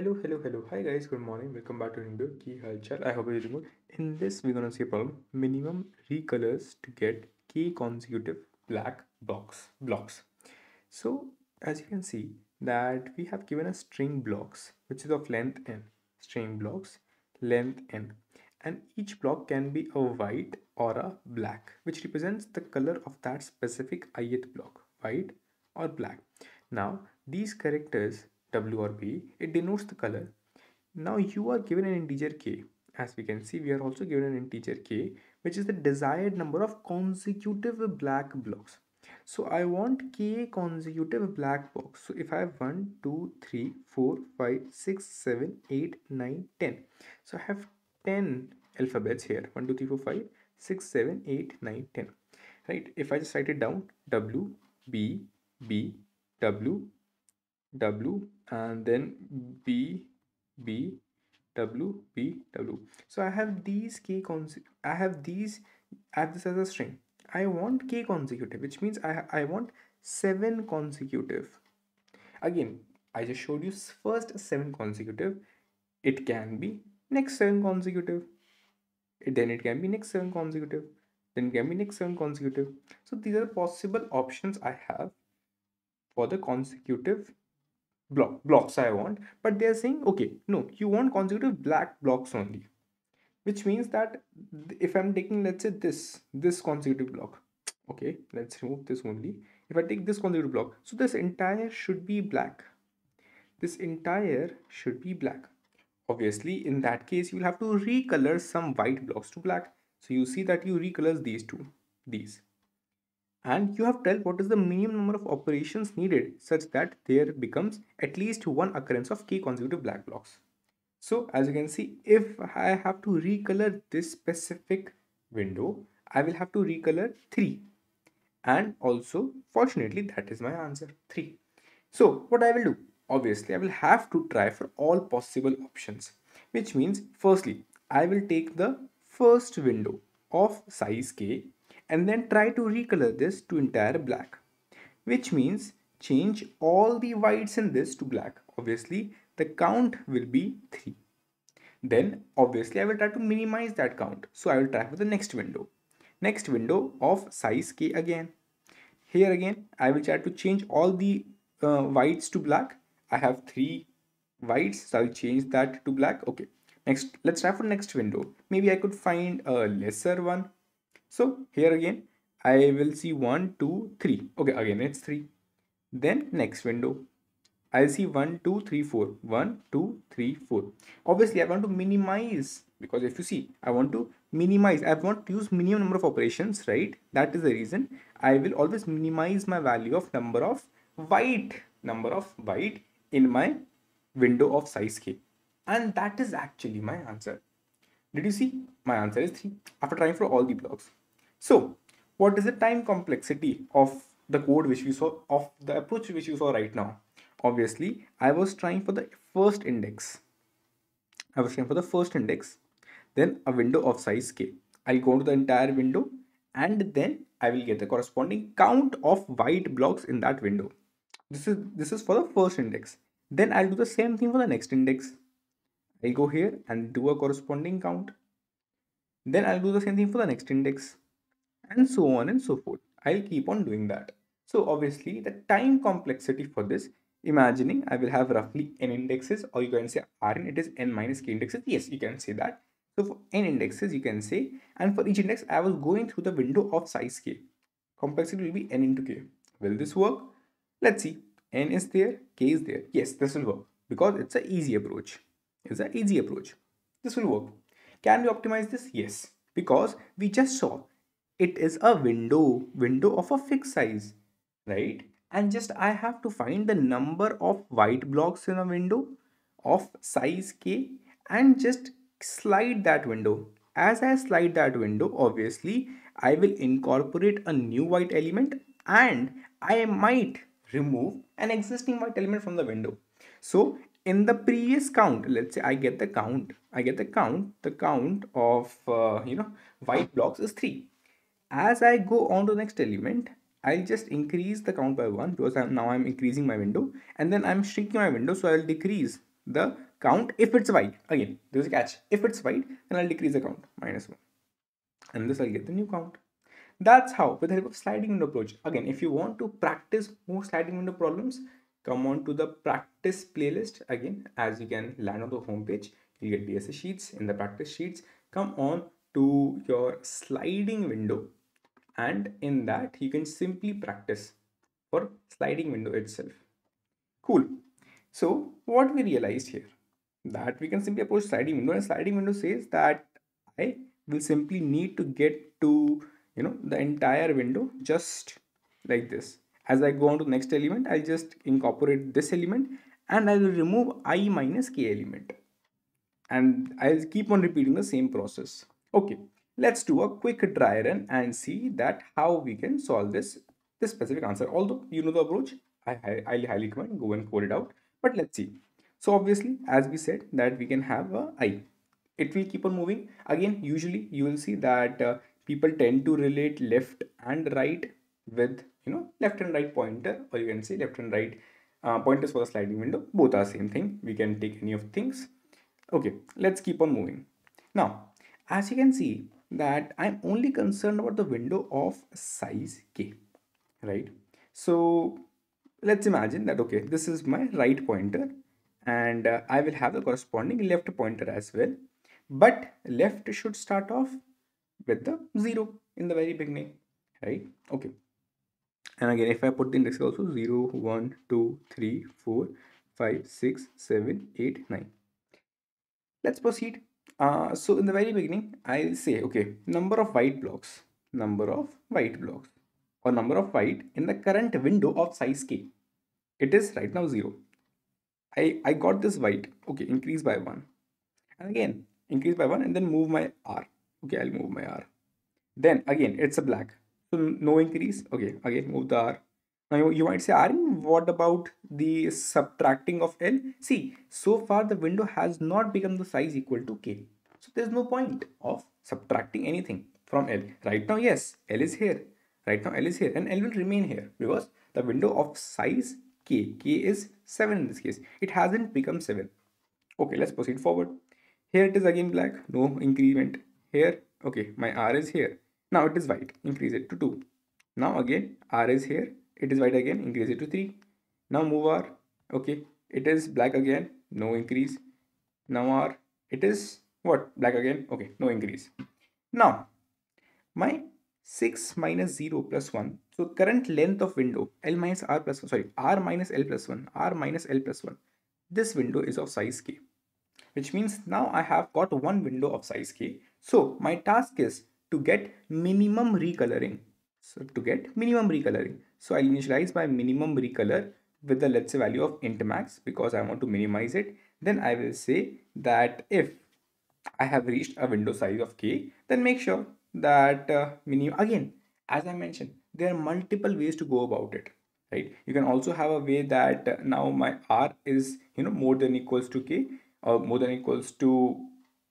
Hello. Hi guys, good morning. Welcome back to Hindu Ki Halchal. I hope you're doing good. In this, we're gonna see a problem: minimum recolors to get k consecutive black blocks. So as you can see that we have given a string blocks which is of length n, and each block can be a white or a black, which represents the color of that specific ith block, white or black. Now these characters W or B, it denotes the color. Now you are given an integer K. As we can see, we are also given an integer K, which is the desired number of consecutive black blocks. So I want K consecutive black blocks. So if I have 1, 2, 3, 4, 5, 6, 7, 8, 9, 10. So I have 10 alphabets here. 1, 2, 3, 4, 5, 6, 7, 8, 9, 10. Right? If I just write it down, W, B, B, W, W, and then B, B, W, B, W. So I have these I have this as a string. I want K consecutive, which means I want 7 consecutive. Again, I just showed you first 7 consecutive. It can be next 7 consecutive. Then it can be next 7 consecutive. Then it can be next 7 consecutive. So these are possible options I have for the consecutive blocks I want, but they are saying, okay, no, you want consecutive black blocks only, which means that if I'm taking, let's say, this consecutive block, okay, let's remove this only. If I take this consecutive block, so this entire should be black, obviously. In that case, you'll have to recolor some white blocks to black. So you see that you recolor these two, and you have to tell what is the minimum number of operations needed such that there becomes at least one occurrence of k consecutive black blocks. So as you can see, if I have to recolor this specific window, I will have to recolor 3, and also fortunately that is my answer, 3. So what I will do, obviously I will have to try for all possible options, which means firstly I will take the first window of size k and then try to recolor this to entire black, which means change all the whites in this to black. Obviously the count will be 3. Then obviously I will try to minimize that count, so I will try for the next window of size k again. Here again I will try to change all the whites to black. I have 3 whites, so I will change that to black. Okay, next, let's try for next window. Maybe I could find a lesser one. So here again I will see 1 2 3. Okay, again it's 3. Then next window I'll see 1 2 3 4. 1 2 3 4. Obviously I want to minimize, because if you see, I want to minimize, I want to use minimum number of operations, right? That is the reason I will always minimize my value of number of white in my window of size k, and that is actually my answer. Did you see? My answer is 3 after trying for all the blocks. So what is the time complexity of the code which we saw, of the approach which you saw right now? Obviously, I was trying for the first index. Then a window of size k. I'll go to the entire window and then I will get the corresponding count of white blocks in that window. This is for the first index. Then I'll do the same thing for the next index. I'll go here and do a corresponding count. Then I'll do the same thing for the next index, and so on and so forth. I'll keep on doing that. So obviously the time complexity for this, imagining I will have roughly n indexes, or you can say Aryan, it is n minus k indexes. Yes, you can say that. So for n indexes you can say, and for each index I was going through the window of size k. Complexity will be n into k. Will this work? Let's see. N is there, k is there. Yes, this will work because it's an easy approach. This will work. Can we optimize this? Yes, because we just saw it is a window of a fixed size, right? And just I have to find the number of white blocks in a window of size k and just slide that window. As I slide that window, obviously I will incorporate a new white element, and I might remove an existing white element from the window. So in the previous count, let's say I get the count, the count of white blocks is 3. As I go on to the next element, I'll just increase the count by 1, because now I'm increasing my window, and then I'm shrinking my window, so I'll decrease the count if it's wide. Again, there's a catch. If it's wide, then I'll decrease the count, -1. And this I'll get the new count. That's how, with the help of sliding window approach. Again, if you want to practice more sliding window problems, come on to the practice playlist. Again, as you can land on the home page, you get DSA sheets. In the practice sheets, come on to your sliding window. And in that, you can simply practice for sliding window itself. Cool. So what we realized here, that we can simply approach sliding window, and sliding window says that I will simply need to get to, you know, the entire window just like this. As I go on to the next element, I'll just incorporate this element and I will remove I minus k element. And I'll keep on repeating the same process. Okay, let's do a quick dry run and see that how we can solve this specific answer. Although you know the approach, I highly recommend go and code it out. But let's see. So obviously, as we said, that we can have a I. It will keep on moving. Again, usually you will see that people tend to relate left and right with, you know, left and right pointer, or you can say left and right pointers for the sliding window. Both are same thing. We can take any of things. Okay, let's keep on moving. Now, as you can see that I'm only concerned about the window of size k, right? So let's imagine that, okay, this is my right pointer and I will have the corresponding left pointer as well. But left should start off with the 0 in the very beginning, right? Okay. And again, if I put the index also 0, 1, 2, 3, 4, 5, 6, 7, 8, 9. Let's proceed. So in the very beginning, I'll say, okay, number of white blocks or number of white in the current window of size k. It is right now 0. I got this white. Okay, increase by 1. And again, increase by 1 and then move my R. Okay, I'll move my R. Then again, it's a black. So no increase. Okay, again, move the R. Now you might say, Aryan, what about the subtracting of L? See, so far the window has not become the size equal to K. So there's no point of subtracting anything from L. Right now, yes, L is here. Right now, L is here and L will remain here because the window of size K, K is 7 in this case. It hasn't become 7. Okay, let's proceed forward. Here it is again black, no increment. Here, okay, my R is here. Now it is white, increase it to 2. Now again, R is here. It is white again, increase it to 3. Now move R. Okay, it is black again, no increase. Now R, it is what? Black again, okay, no increase. Now, my 6 minus 0 plus 1. So current length of window, L minus R plus 1, sorry, R minus L plus 1, R minus L plus 1. This window is of size K, which means now I have got one window of size K. So my task is to get minimum recoloring. So I'll initialize my minimum recolor with the, let's say, value of int max because I want to minimize it. Then I will say that if I have reached a window size of K, then make sure that minimum. Again, as I mentioned, there are multiple ways to go about it, right? You can also have a way that now my R is, you know, more than equals to K or more than equals to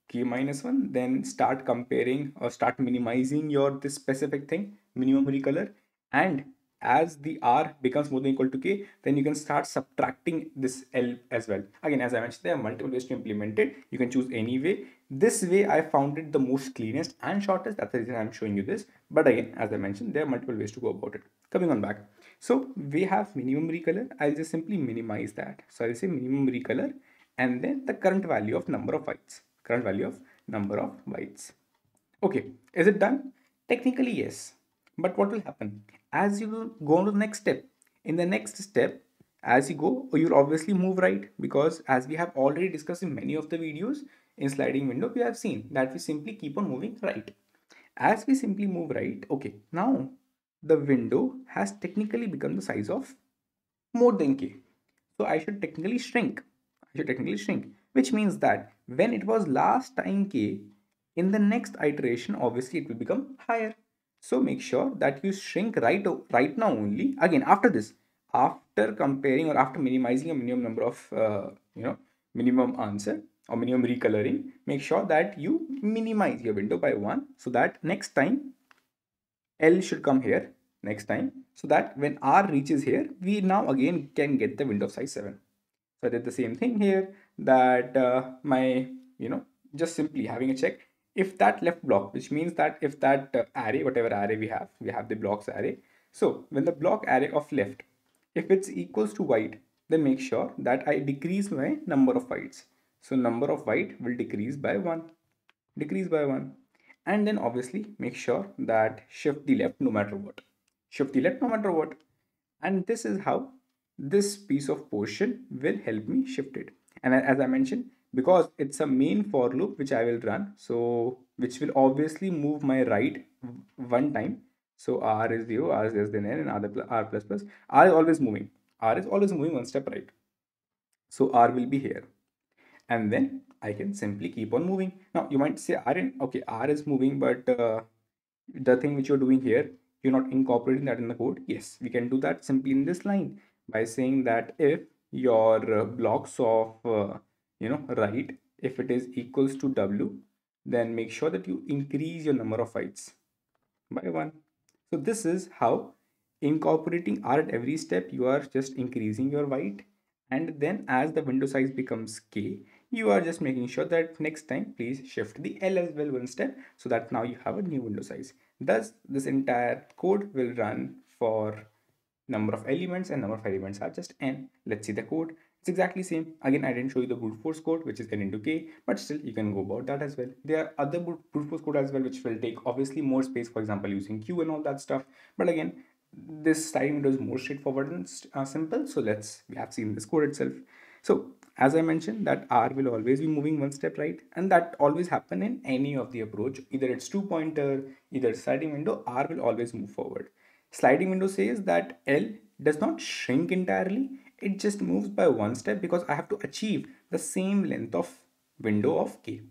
K minus 1, then start comparing or start minimizing your this specific thing, minimum recolor, and as the R becomes more than equal to K, then you can start subtracting this L as well. Again, as I mentioned, there are multiple ways to implement it. You can choose any way. This way I found it the most cleanest and shortest. That's the reason I'm showing you this. But again, as I mentioned, there are multiple ways to go about it. Coming on back. So we have minimum recolor. I'll just simply minimize that. So I'll say minimum recolor and then the current value of number of whites. Okay, is it done? Technically, yes. But what will happen? As you go on to the next step, in the next step, as you go, you'll obviously move right, because as we have already discussed in many of the videos in sliding window, we have seen that we simply keep on moving right. As we simply move right, okay, now the window has technically become the size of more than K. So I should technically shrink. Which means that when it was last time K, in the next iteration, obviously it will become higher. So make sure that you shrink right now only. Again, after this, after comparing or after minimizing a minimum number of, minimum answer or minimum recoloring, make sure that you minimize your window by 1 so that next time L should come here next time, so that when R reaches here, we now again can get the window of size 7. So I did the same thing here, that my, just simply having a check if that left block, which means that if that array, whatever array we have the blocks array. So when the block array of left, if it's equals to white, then make sure that I decrease my number of whites. So number of white will decrease by 1, and then obviously make sure that shift the left no matter what, and this is how this piece of portion will help me shift it. And as I mentioned, because it's a main for loop which I will run, so which will obviously move my right one time. So r is 0, r is less than n, and r plus plus. R is always moving. R is always moving one step right. So r will be here, and then I can simply keep on moving. Now you might say, Aryan, okay, r is moving, but the thing which you're doing here, you're not incorporating that in the code. Yes, we can do that simply in this line by saying that if your blocks of right, if it is equals to w, then make sure that you increase your number of bytes by 1. So this is how incorporating r at every step, you are just increasing your byte, and then as the window size becomes k, you are just making sure that next time please shift the l as well one step, so that now you have a new window size. Thus this entire code will run for number of elements, and number of elements are just n. Let's see the code. It's exactly same. Again, I didn't show you the brute force code, which is n into k, but still you can go about that as well. There are other brute force code as well, which will take obviously more space, for example using q and all that stuff. But again, this sliding window is more straightforward and simple. So we have seen this code itself. So as I mentioned, that r will always be moving one step right, and that always happen in any of the approach. Either it's two pointer, either sliding window, r will always move forward. Sliding window says that L does not shrink entirely, it just moves by one step, because I have to achieve the same length of window of K.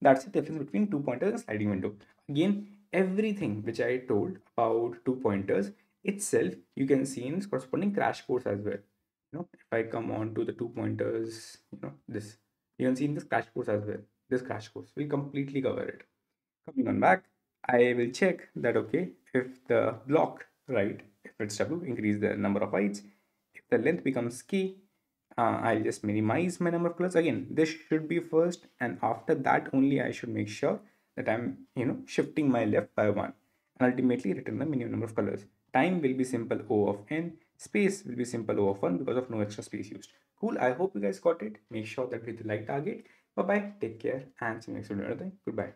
That's the difference between two pointers and sliding window. Again, everything which I told about two pointers itself, you can see in this corresponding crash course as well. If I come on to the two pointers, this, you can see in this crash course as well. This crash course will completely cover it. Coming on back, I will check that, okay, if the block, right, if it's w, increase the number of bytes. If the length becomes k, I'll just minimize my number of colors. Again, this should be first, and after that only I should make sure that I'm shifting my left by 1, and ultimately return the minimum number of colors. Time will be simple O of n, space will be simple O of 1 because of no extra space used. Cool, I hope you guys got it. Make sure that you like target. Bye bye, take care, and see you next video. Goodbye.